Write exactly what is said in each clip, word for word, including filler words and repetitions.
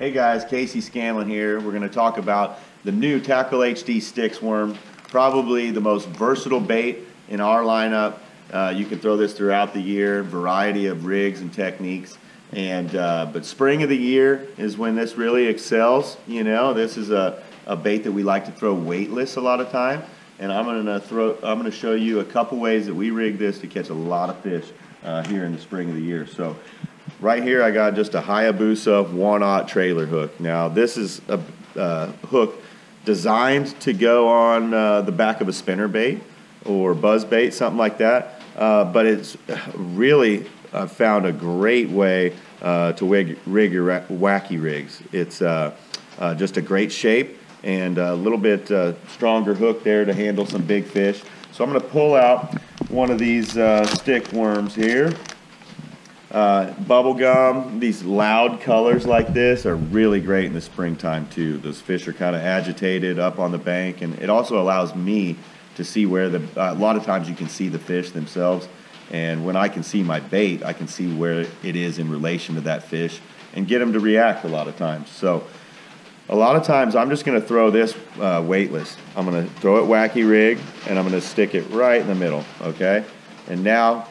Hey guys, Casey Scanlon here. We're going to talk about the new Tackle H D Stix Worm, probably the most versatile bait in our lineup. Uh, you can throw this throughout the year, variety of rigs and techniques. And uh, but spring of the year is when this really excels. You know, this is a, a bait that we like to throw weightless a lot of time. And I'm going to throw. I'm going to show you a couple ways that we rig this to catch a lot of fish uh, here in the spring of the year. So. Right here I got just a Hayabusa one aught trailer hook. Now this is a uh, hook designed to go on uh, the back of a spinnerbait or buzzbait, something like that. Uh, but it's really uh, found a great way uh, to rig, rig your wacky rigs. It's uh, uh, just a great shape and a little bit uh, stronger hook there to handle some big fish. So I'm going to pull out one of these uh, stick worms here. Uh, bubble gum, these loud colors like this are really great in the springtime too. Those fish are kind of agitated up on the bank, and it also allows me to see where the, uh, a lot of times you can see the fish themselves, and when I can see my bait, I can see where it is in relation to that fish and get them to react a lot of times. So a lot of times I'm just going to throw this uh, weightless. I'm going to throw it wacky rig and I'm going to stick it right in the middle, okay? And now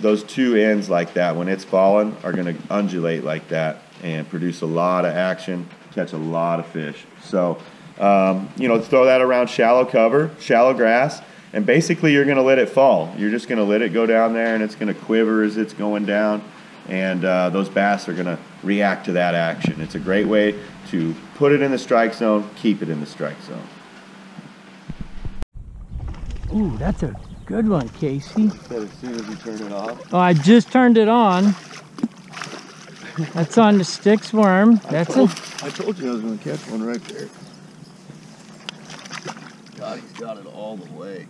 those two ends like that, when it's fallen, are going to undulate like that and produce a lot of action, catch a lot of fish. So, um, you know, throw that around shallow cover, shallow grass, and basically you're going to let it fall. You're just going to let it go down there, and it's going to quiver as it's going down, and uh, those bass are going to react to that action. It's a great way to put it in the strike zone, keep it in the strike zone. Ooh, that's a good one, Casey. But as soon as you turn it off. Oh, I just turned it on. That's on the Stix Worm. That's I told, a... I told you I was going to catch one right there. God, he's got it all the way.